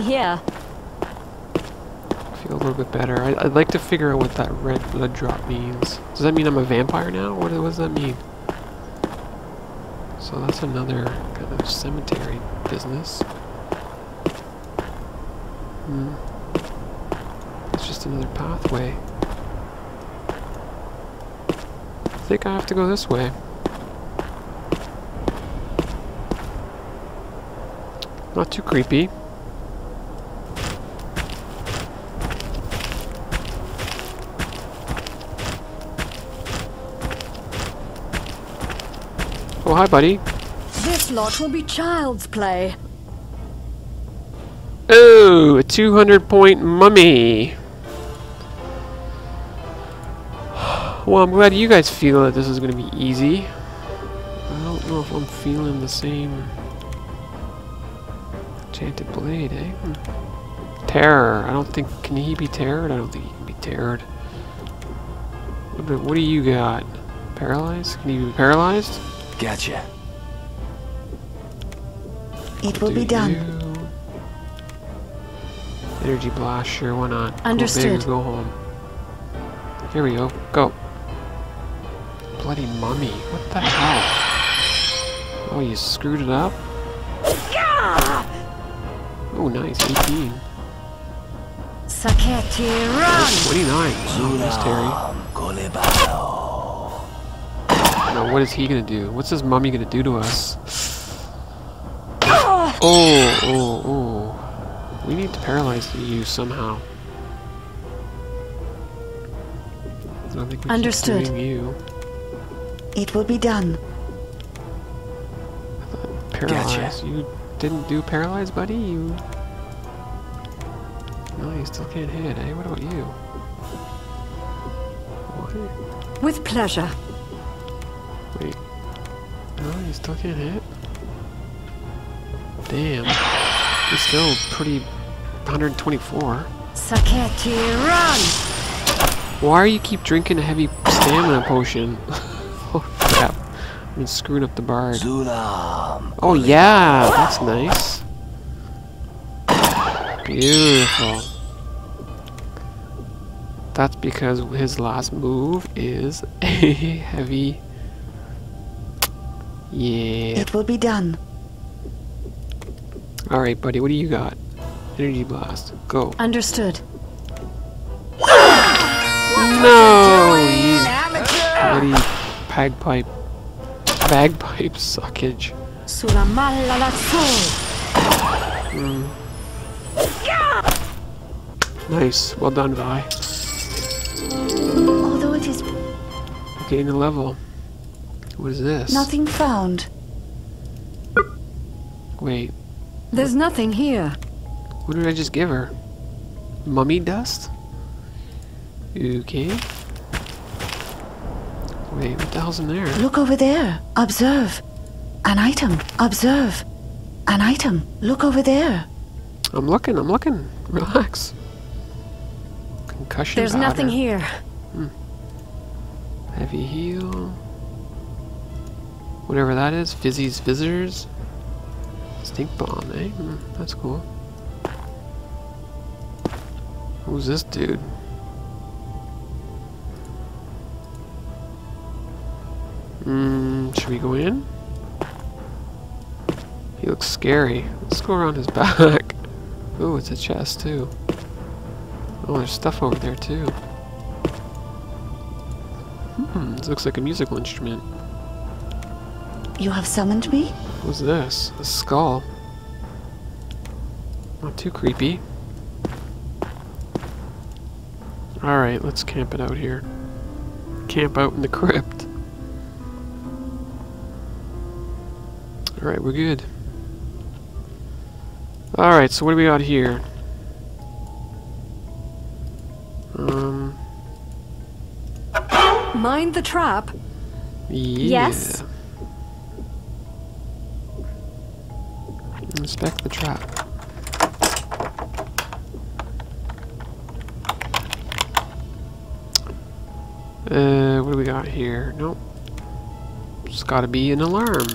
Here. I feel a little bit better. I'd like to figure out what that red blood drop means. Does that mean I'm a vampire now? What does that mean? So that's another kind of cemetery business. It's just another pathway. I think I have to go this way. Not too creepy. Oh, hi, buddy. This lot will be child's play. Oh, a 200-point mummy. Well, I'm glad you guys feel that this is going to be easy. I don't know if I'm feeling the same. Enchanted blade, eh? Terror. I don't think. Can he be terrored? I don't think he can be terrored. What do you got? Paralyzed? Can he be paralyzed? Gotcha. It will be done. Energy blast, sure, why not? Understood. Go home. Here we go. Go. Bloody mummy. What the hell? Oh, you screwed it up? Oh, nice. 18. 29. Oh, there's Terry. Now what is he gonna do? What's his mummy gonna do to us? Oh. We need to paralyze you somehow. I don't think we understood. Keep doing you. It will be done. I thought paralyze. Gotcha. You didn't do paralyze, buddy? You. No, you still can't hit, eh? What about you? What? With pleasure. Wait. No, you still can't hit? Damn. He's still pretty 124. Saketi, run! Why do you keep drinking a heavy stamina potion? Oh crap. I've been screwing up the bard. Oh yeah, that's nice. Beautiful. That's because his last move is a heavy. Yeah. It will be done. Alright, buddy, what do you got? Energy blast. Go. Understood. No! You bloody bagpipe. Bagpipe suckage. Nice. Well done, Vi. Although it is. Getting a level. What is this? Nothing found. Wait. There's nothing here. What did I just give her? Mummy dust? Okay. Wait, what the hell's in there? Look over there. Observe. An item. Observe. An item. Look over there. I'm looking. Relax. Concussion powder. There's nothing here. Heavy heal. Whatever that is, Fizzy's Visitors. Stink Bomb, eh? That's cool. Who's this dude? Should we go in? He looks scary. Let's go around his back. Oh, it's a chest too. Oh, there's stuff over there too. This looks like a musical instrument. You have summoned me? What's this? A skull. Not too creepy. Alright, let's camp it out here. Camp out in the crypt. Alright, we're good. Alright, so what do we got here? Mind the trap? Yeah. Yes. Inspect the trap. What do we got here? Nope. It's gotta be an alarm.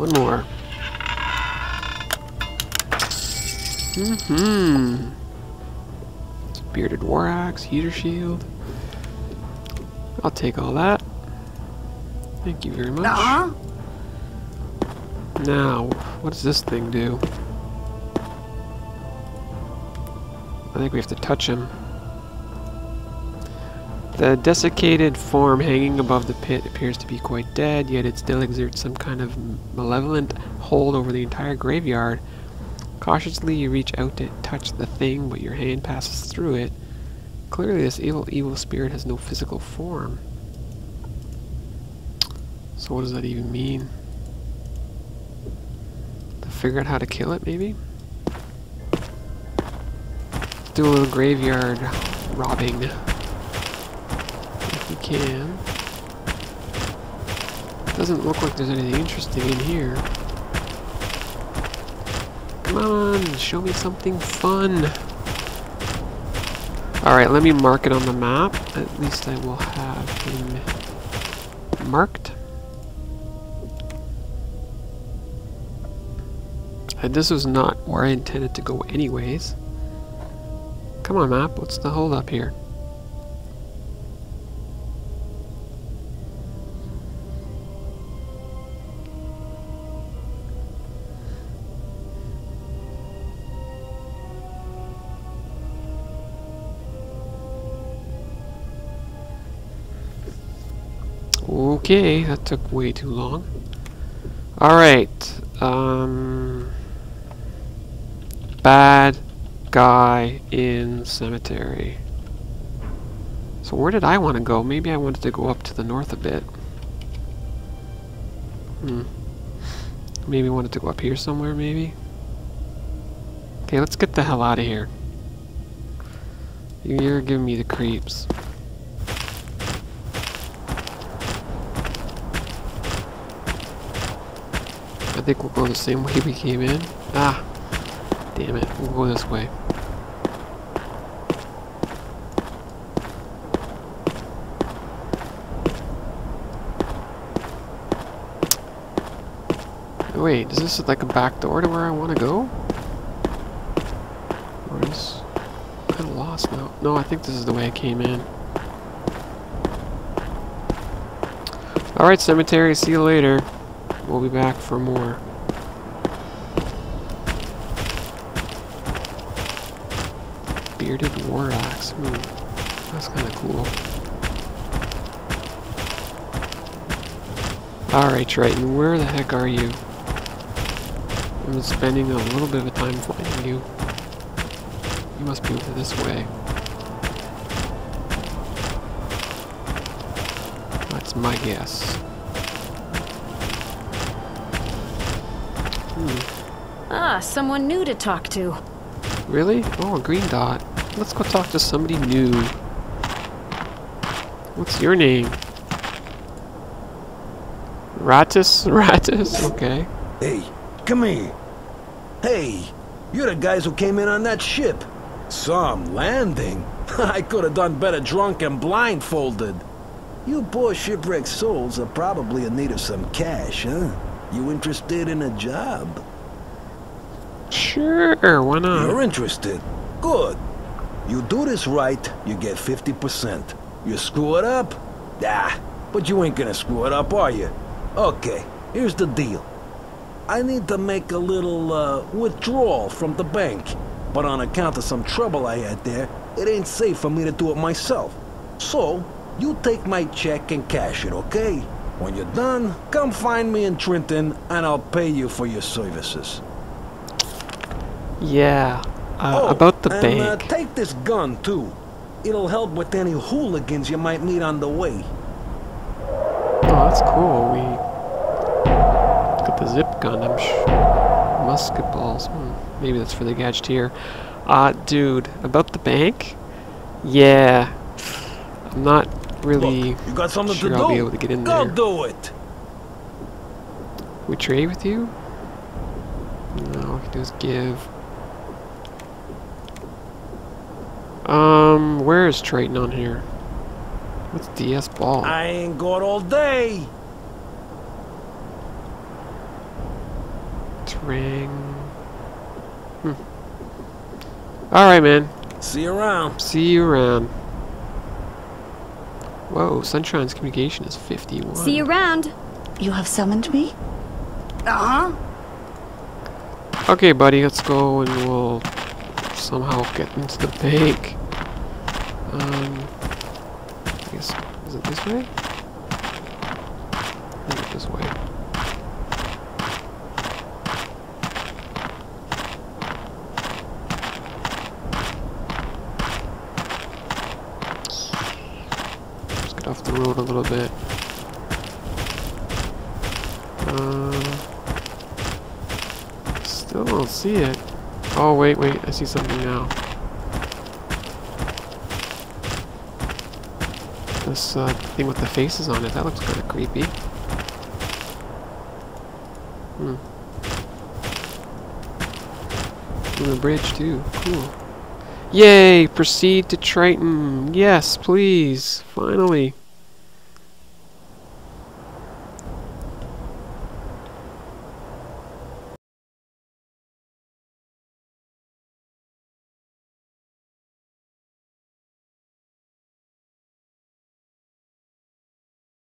One more. Bearded war axe, heater shield. I'll take all that. Thank you very much. Now, what does this thing do? I think we have to touch him. The desiccated form hanging above the pit appears to be quite dead, yet it still exerts some kind of malevolent hold over the entire graveyard. Cautiously, you reach out to touch the thing, but your hand passes through it. Clearly, this evil spirit has no physical form. So what does that even mean? To figure out how to kill it, maybe? Let's do a little graveyard robbing. If we can. Doesn't look like there's anything interesting in here. Come on, show me something fun. Alright, let me mark it on the map. At least I will have him marked. And this was not where I intended to go anyways. Come on, map, what's the hold up here? Okay, that took way too long. Alright, bad guy in cemetery. So where did I want to go? Maybe I wanted to go up to the north a bit. Maybe I wanted to go up here somewhere, maybe? Okay, let's get the hell out of here. You're giving me the creeps. I think we'll go the same way we came in. Ah, damn it. We'll go this way. Wait, is this like a back door to where I want to go? Or is... I'm kind of lost now. No, I think this is the way I came in. Alright, cemetery. See you later. We'll be back for more. Bearded war axe. That's kind of cool. Alright, Trynton, where the heck are you? I'm spending a little bit of time finding you. You must be over this way. That's my guess. Ah, someone new to talk to. Really? Oh, a green dot. Let's go talk to somebody new. What's your name? Rattus? Rattus? Okay. Hey, come here. Hey, you're the guys who came in on that ship. Some landing? I could have done better drunk and blindfolded. You poor shipwrecked souls are probably in need of some cash, huh? You interested in a job? Sure, why not? You're interested. Good. You do this right, you get 50%. You screw it up? Nah, but you ain't gonna screw it up, are you? Okay, here's the deal. I need to make a little, withdrawal from the bank. But on account of some trouble I had there, it ain't safe for me to do it myself. So, you take my check and cash it, okay? When you're done, come find me in Trynton, and I'll pay you for your services. Yeah, about the bank. Take this gun, too. It'll help with any hooligans you might meet on the way. Oh, that's cool. We got the zip gun. I'm musket balls. Maybe that's for the gadgeteer. Dude, about the bank? Yeah. I'm not... really, look, you got something sure to do. I'll be able to get in there. Go do it. We trade with you? No, all we can do is give. Where is Trynton on here? What's DS ball? I ain't got all day. Lights ring. Alright, man. See you around. See you around. Whoa, Sunshine's communication is 51. See you around. You have summoned me? Uh-huh. Okay, buddy, let's go and we'll somehow get into the bank. I guess, is it this way? I think it's this way. Let's get off the road a little bit. Still don't see it. Oh, wait, wait, I see something now. This thing with the faces on it, that looks kind of creepy. And the bridge, too. Cool. Yay! Proceed to Trynton. Yes, please. Finally.